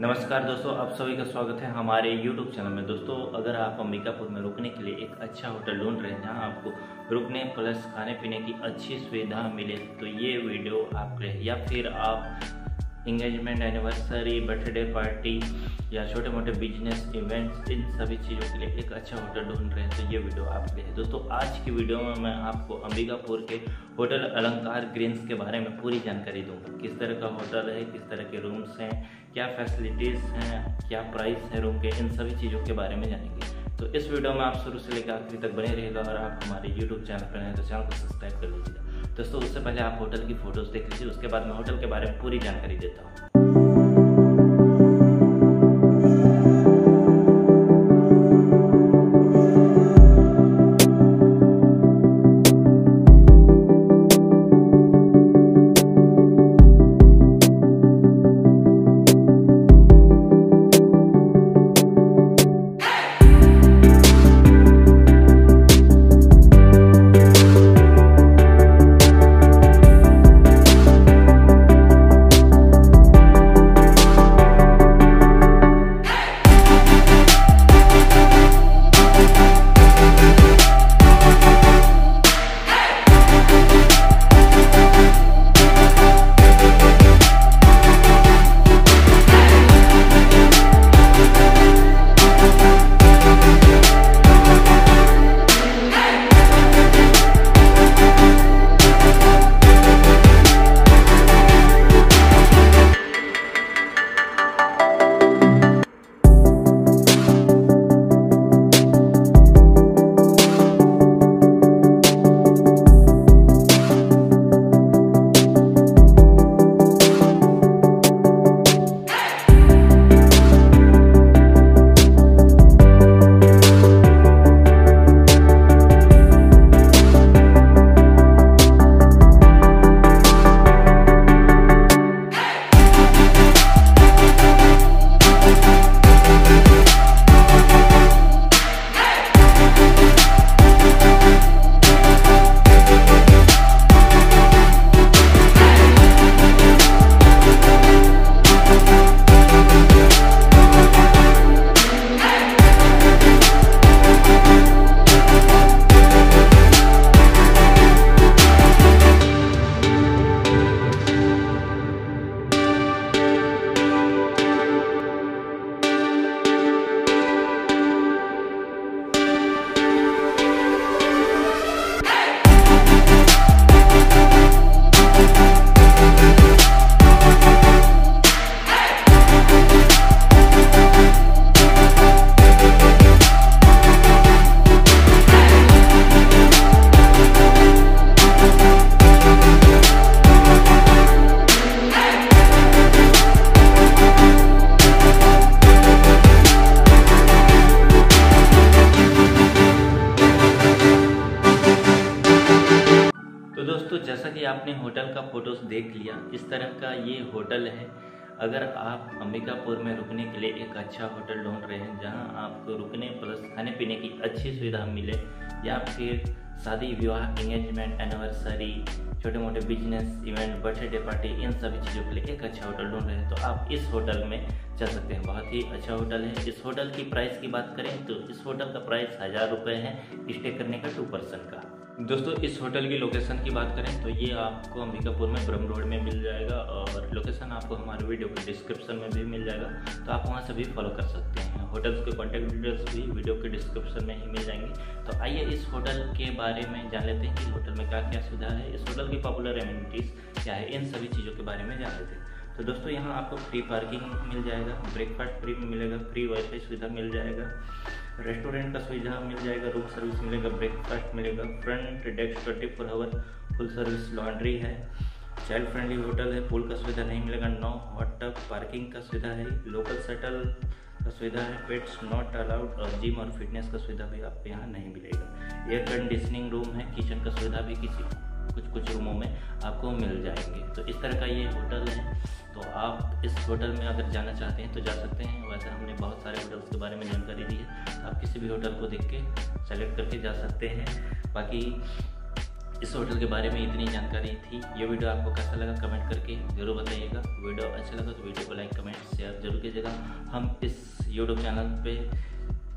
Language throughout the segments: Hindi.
नमस्कार दोस्तों, आप सभी का स्वागत है हमारे YouTube चैनल में। दोस्तों, अगर आप अंबिकापुर में रुकने के लिए एक अच्छा होटल ढूंढ रहे हैं जहां आपको रुकने प्लस खाने पीने की अच्छी सुविधा मिले तो ये वीडियो आपके लिए, या फिर आप इंगेजमेंट, एनिवर्सरी, बर्थडे पार्टी या छोटे मोटे बिजनेस इवेंट्स, इन सभी चीज़ों के लिए एक अच्छा होटल ढूंढ रहे हैं तो ये वीडियो आपके लिए। दोस्तों, आज की वीडियो में मैं आपको अंबिकापुर के होटल अलंकार ग्रीन्स के बारे में पूरी जानकारी दूंगा। किस तरह का होटल है, किस तरह के रूम्स हैं, क्या फैसिलिटीज़ हैं, क्या प्राइस है रूम के, इन सभी चीज़ों के बारे में जानेंगे। तो इस वीडियो में आप शुरू से लेकर आखिरी तक बने रहिएगा और आप हमारे यूट्यूब चैनल पर हैं तो चैनल को सब्सक्राइब कर लीजिएगा। दोस्तों, उससे पहले आप होटल की फ़ोटोज़ देख लीजिए, उसके बाद मैं होटल के बारे में पूरी जानकारी देता हूँ। दोस्तों, जैसा कि आपने होटल का फोटोज़ देख लिया, इस तरह का ये होटल है। अगर आप अंबिकापुर में रुकने के लिए एक अच्छा होटल ढूंढ रहे हैं जहां आपको रुकने प्लस खाने पीने की अच्छी सुविधा मिले, या फिर शादी विवाह, इंगेजमेंट, एनिवर्सरी, छोटे मोटे बिजनेस इवेंट, बर्थडे पार्टी, इन सभी चीज़ों के लिए एक अच्छा होटल ढूंढ रहे हैं तो आप इस होटल में चल सकते हैं। बहुत ही अच्छा होटल है। इस होटल की प्राइस की बात करें तो इस होटल का प्राइस 1000 रुपये है स्टे करने का 2 पर्सन का। दोस्तों, इस होटल की लोकेशन की बात करें तो ये आपको अंबिकापुर में पुरम रोड में मिल जाएगा और लोकेशन आपको हमारे वीडियो के डिस्क्रिप्शन में भी मिल जाएगा तो आप वहां से भी फॉलो कर सकते हैं। होटल्स के कॉन्टैक्ट डिटेल्स भी वीडियो के डिस्क्रिप्शन में ही मिल जाएंगे। तो आइए इस होटल के बारे में जान लेते हैं कि होटल में क्या क्या सुविधा है, इस होटल की पॉपुलर एमिनिटीज़ क्या है, इन सभी चीज़ों के बारे में जान लेते हैं। तो दोस्तों, यहाँ आपको फ्री पार्किंग मिल जाएगा, ब्रेकफास्ट फ्री मिलेगा, फ्री वाईफाई सुविधा मिल जाएगा, रेस्टोरेंट का सुविधा मिल जाएगा, रूम सर्विस मिलेगा, ब्रेकफास्ट मिलेगा, front desk 24 hour full service laundry है, चाइल्ड फ्रेंडली होटल है, पूल का सुविधा नहीं मिलेगा, 9 हॉट टब, पार्किंग का सुविधा है, लोकल शटल का सुविधा है, पेट्स नॉट अलाउड और जिम और फिटनेस का सुविधा भी आपको यहाँ नहीं मिलेगा, एयर कंडीशनिंग रूम है, किचन का सुविधा भी कुछ रूमों में आपको मिल जाएंगे। तो इस तरह का ये होटल है। तो आप इस होटल में अगर जाना चाहते हैं तो जा सकते हैं। वैसे हमने बहुत सारे होटल्स के बारे में जानकारी दी है, आप किसी भी होटल को देख के सेलेक्ट करके जा सकते हैं। बाकी इस होटल के बारे में इतनी जानकारी थी। ये वीडियो आपको कैसा लगा कमेंट करके जरूर बताइएगा। वीडियो अच्छा लगा तो वीडियो को लाइक कमेंट शेयर जरूर कीजिएगा। हम इस यूट्यूब चैनल पे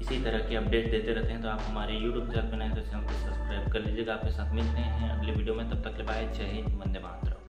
इसी तरह की अपडेट देते रहते हैं, तो आप हमारे यूट्यूब चैनल पर नए तो चैनल को सब्सक्राइब कर लीजिएगा। आपके साथ मिलते हैं अगले वीडियो में, तब तक के लिए बाय। जय हिंद, वंदे मातरम।